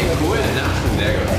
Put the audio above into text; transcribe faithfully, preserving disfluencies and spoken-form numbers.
ey, cool, Nacht, sehr gut.